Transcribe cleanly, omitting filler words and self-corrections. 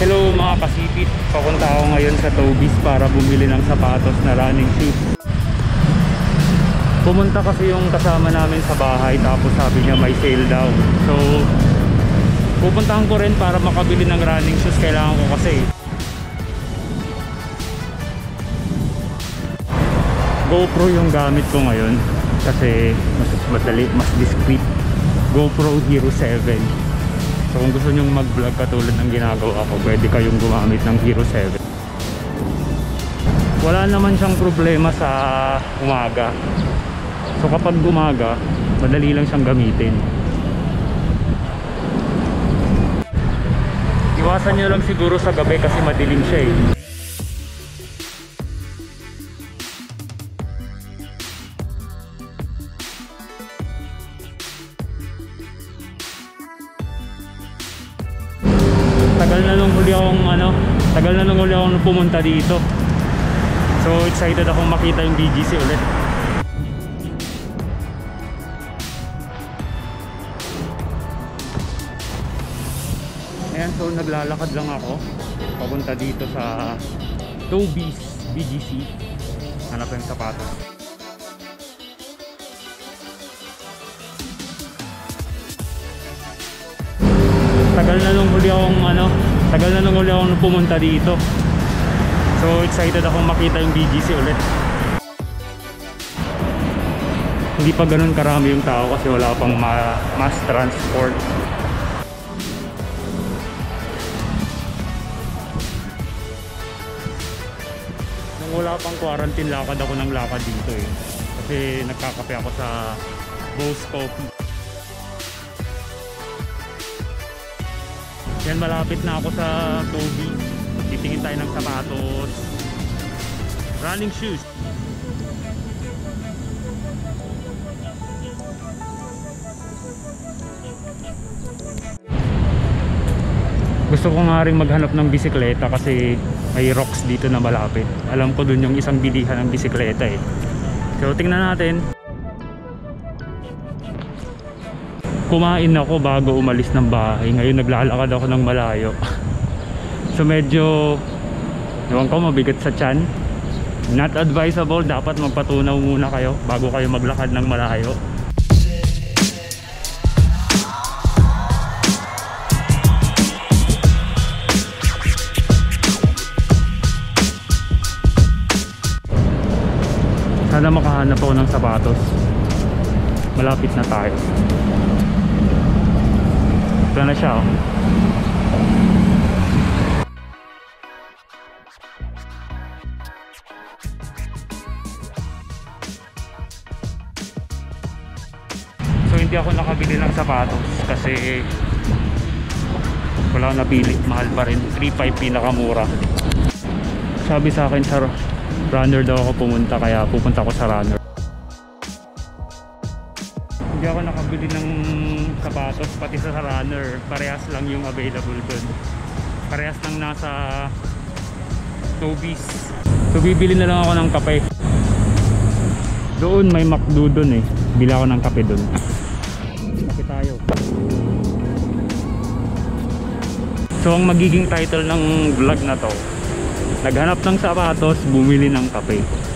Hello mga kasipit, papunta ako ngayon sa Toby's para bumili ng sapatos na running shoes. Pumunta kasi yung kasama namin sa bahay, tapos sabi niya may sale daw. So pupuntahan ko rin para makabili ng running shoes, kailangan ko kasi. GoPro yung gamit ko ngayon kasi mas madali, mas discreet. GoPro Hero 7. So kung gusto nyong mag-vlog katulad ng ginagawa ko, pwede kayong gumamit ng Hero 7. Wala naman siyang problema sa umaga. So kapag umaga, madali lang siyang gamitin. Iwasan nyo lang siguro sa gabi kasi madilim siya eh. Tagal na nung huli akong pumunta dito. So excited akong makita yung BGC ulit. Ayan, so naglalakad lang ako papunta dito sa Toby's BGC. Hanap yung sapatos. Tagal na nung huli akong pumunta dito. So excited akong makita yung BGC ulit. Hindi pa ganun karami yung tao kasi wala pang mass transport. Nung wala pang quarantine, lakad ako ng lakad dito eh. Kasi nagkakape ako sa Ghost Coffee. Yan, malapit na ako sa Toby's. Titingin tayo ng sapatos, running shoes. Gusto ko nga rin maghanap ng bisikleta kasi may rocks dito na malapit. Alam ko dun yung isang bilihan ng bisikleta eh. So tingnan natin. Kumain ako bago umalis ng bahay. Ngayon naglalakad ako ng malayo. So medyo ewan ko, mabigat sa tiyan. Not advisable, dapat magpatunaw muna kayo bago kayo maglakad ng malayo. Sana makahanap ako ng sapatos. Malapit na tayo. Ito na siya, oh. So hindi ako nakabili ng sapatos kasi wala nabili, mahal pa rin. 3.5 pinakamura. Sabi sa akin sa runner daw ako pumunta, kaya pupunta ako sa runner. Hindi ako nakabili ng sapatos, pati sa runner parehas lang yung available dun, parehas lang nasa Toby's. So bibili na lang ako ng kape. Doon may McDo dun eh, bili ako ng kape dun. Kape tayo. So ang magiging title ng vlog na to, naghanap ng sapatos, bumili ng kape.